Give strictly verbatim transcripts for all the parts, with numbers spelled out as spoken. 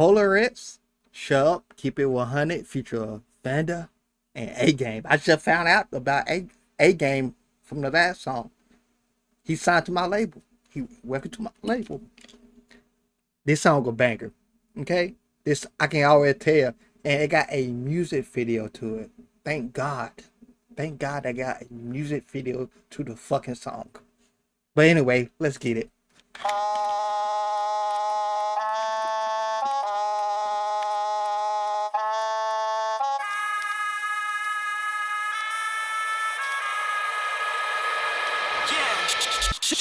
Polaris, Shub, Keep It one hundred, feature Vannda, and A-Game. I just found out about A-Game from the last song. He signed to my label. He welcome to my label. This song a banger, okay? This I can already tell, and it got a music video to it. Thank God, thank God I got a music video to the fucking song. But anyway, let's get it.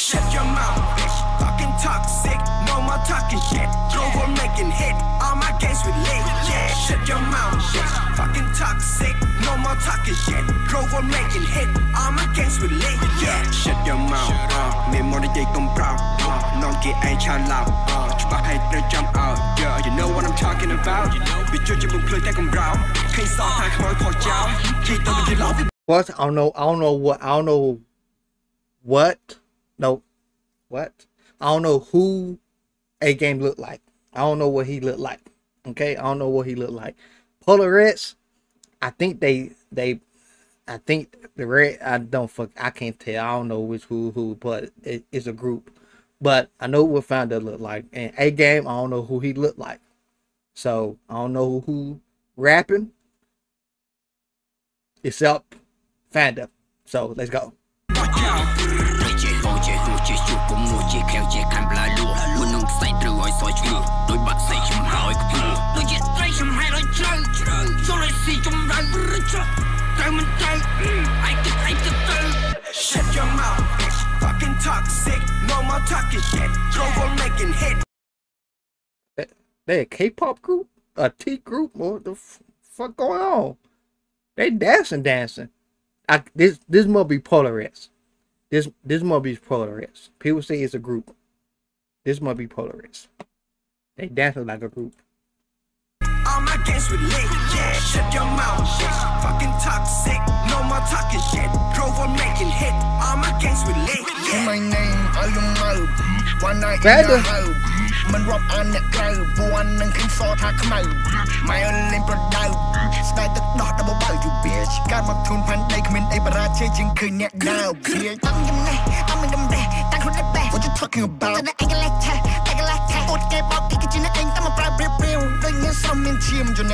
Shut your mouth, bitch. Fucking toxic. No more talking shit. No more making hit. All my games with lit. Yeah. Shut your mouth, bitch. Fucking toxic. No more talking shit. No more making hit. All my games with lit. Yeah. Shut your mouth. Uh, me more than gon' brown. No get ain't child out. You back ain't no jump out. Yeah. You know what I'm talking about. Bitch, you just play that gon' brown. Can't stop that come out y'all. Keep on the love. What? I don't know. I don't know what. I don't know what. No, what? I don't know who A-Game looked like. I don't know what he looked like. Okay, I don't know what he looked like. Polaris, I think they they, I think the red. I don't fuck. I can't tell. I don't know which who who, but it, it's a group. But I know what Vannda looked like, and A-Game, I don't know who he looked like. So I don't know who rapping. It's up, Vannda. So let's go. Shut your mouth, bitch. Fucking toxic. No more talking shit. Go on making hit. They a K-pop group? A T group? What the fuck going on? They dancing, dancing. I, this this must be Polaris. This this must be Polaris. People say it's a group. This must be Polaris. They dancing like a group. All my games with lit, yeah. Shut your mouth, shit. Fucking toxic. No more talking shit. Grow on making hit. All my games with lit, yeah. My name, all you know. One night in the road. Man rob on the globe. One and can sort of come out. My only product. Start the dot double bow, you bitch. Got my tune pan take me in a barrage. Changing could not now, bitch. I'm in the I'm in the I'm in the what you talking about? Shut your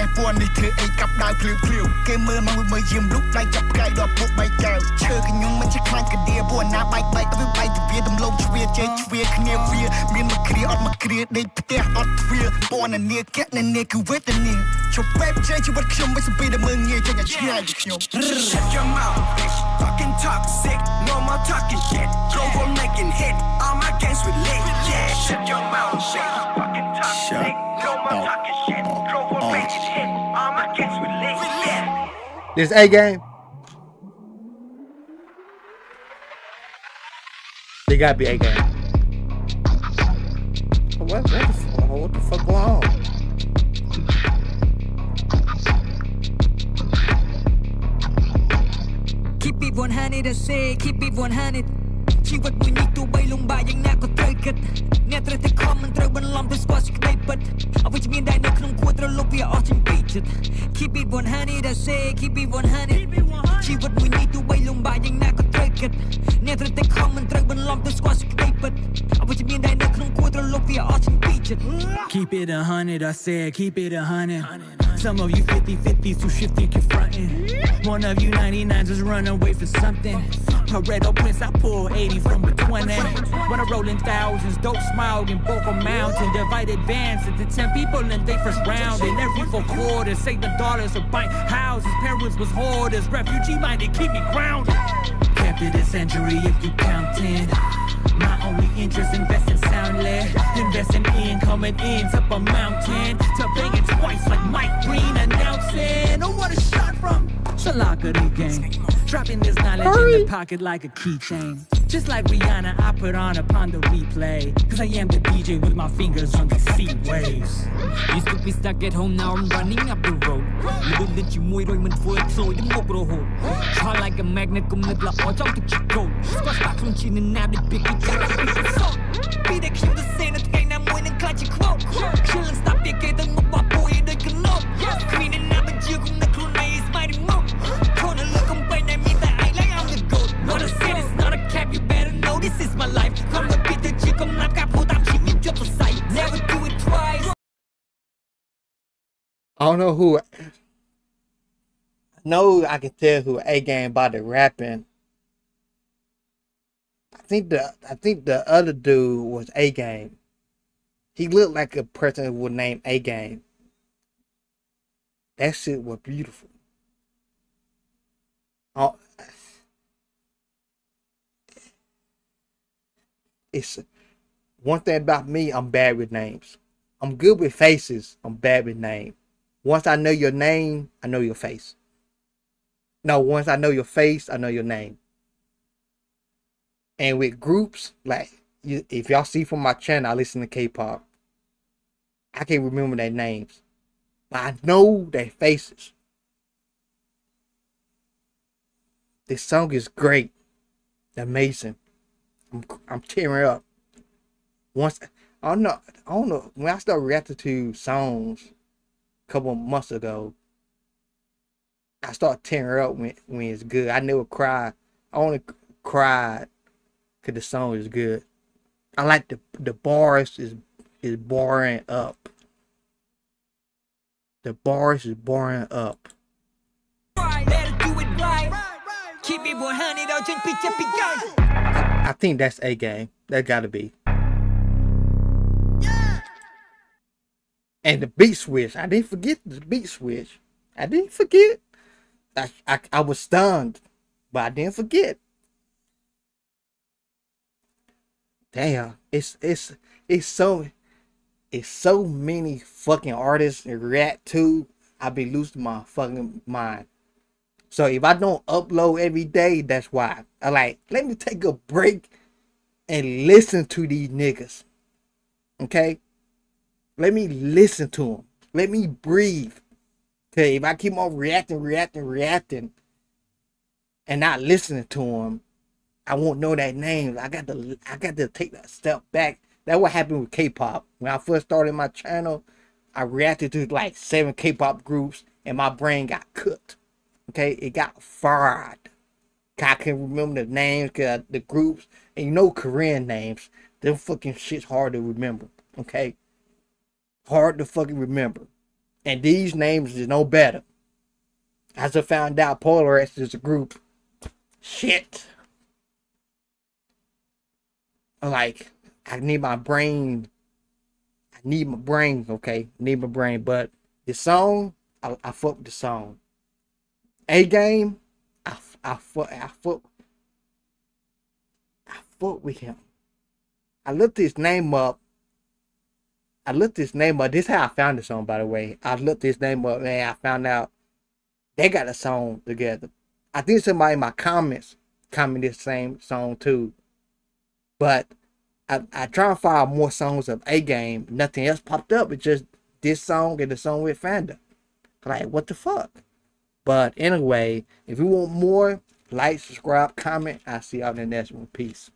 mouth, bitch. Fucking toxic. No more talking shit. Go on making hit. All my games with lit. Yeah. Shut your mouth, bitch. Fucking toxic. No more talking shit. This A-Game. They gotta be A-Game. What, what, the, what the fuck going on? Keep it one hundred, I say, keep it one hundred. She would be need to buy long by young Nako Ticket. Never take common trouble lump the squash but I wish me that no quarter look we are in page. Keep it one hundred, I say, keep it one hundred. She would we need to buy long by young Nako Ticket. Never take common trouble lump the squash but I wish me that no quarter look we are in page. Keep it a hundred, I say, keep it a hundred. Some of you fifty fifties who shift you confrontin'. One of you ninety-nines just run away for something. Pareto Prince, I pull eighty from the twenty. When I roll in thousands, dope smiled in Boca Mountain. Divided bands into ten people and they first round. And every four quarters, save the dollars or buy houses. Parents was hoarders, refugee-minded, keep me grounded. Kept it a century if you countin'. My only interest invest in soundly. Invest in income and ends up a mountain. To bang it twice like Mike Green announcing. Oh, what a shot from Shalakari Gang. Dropping this knowledge Hurry. in the pocket like a keychain. Just like Rihanna, I put on upon the replay. Cause I am the D J with my fingers on the sea waves. Used to be stuck at home, now I'm running up the road. Living that you move, I'm in for it, so I'm over the hole. Hard like a magnet, come with like all y'all to keep going. Squash back from chin and nab the big, you can't be the same, I'm winning. got your quote. Chillin' stop your gate, then my boy, they can know. Meaning I'm a jig on the clone, I is mighty move. Corner look on by I mean that I like I'm the goat. What I said is not a cap, you better know this is my life. Come to beat the jig on my cap, put up, she mean triple sight. Never do it twice. I don't know who. No, I can tell who A-Game by the rapping. I think the I think the other dude was A-Game. He looked like a person who would name A-Game. That shit was beautiful. Oh, it's one thing about me. I'm bad with names. I'm good with faces. I'm bad with names. Once I know your name, I know your face. No, once I know your face, I know your name. And with groups, like, you, if y'all see from my channel, I listen to K-pop. I can't remember their names. But I know their faces. This song is great. Amazing. I'm, I'm tearing up. Once, I don't know, I don't know, when I started reacting to songs a couple months ago, I start tearing up when, when it's good. I never cried. I only cried because the song is good. I like the the bars is is boring up. The bars is boring up. I think that's A-Game. That gotta be. Yeah. And the beat switch. I didn't forget the beat switch. I didn't forget. I, I, I was stunned, but I didn't forget. Damn, it's it's it's so it's so many fucking artists to react to. I be losing my fucking mind. So if I don't upload every day, that's why. I like let me take a break and listen to these niggas. Okay, let me listen to them. Let me breathe. If I keep on reacting, reacting, reacting, and not listening to him, I won't know that name. I got to, I got to take that step back. That's what happened with K-pop. When I first started my channel, I reacted to like seven K-pop groups, and my brain got cooked. Okay, it got fried. I can't remember the names, cause the groups, and you know Korean names. Them fucking shit's hard to remember. Okay, hard to fucking remember. And these names is no better. As I found out, Polaris is a group. Shit. Like, I need my brain. I need my brain, okay? Need my brain. But the song, I, I fuck with the song. A-Game, I, I fuck, I fuck, I fuck with him. I looked his name up. I looked this name up. This is how I found the song, by the way. I looked this name up, man. I found out they got a song together. I think somebody in my comments commented the same song too. But I, I try and find more songs of A-Game. Nothing else popped up. It's just this song and the song with Vannda. Like, what the fuck? But anyway, if you want more, like, subscribe, comment. I'll see y'all in the next one. Peace.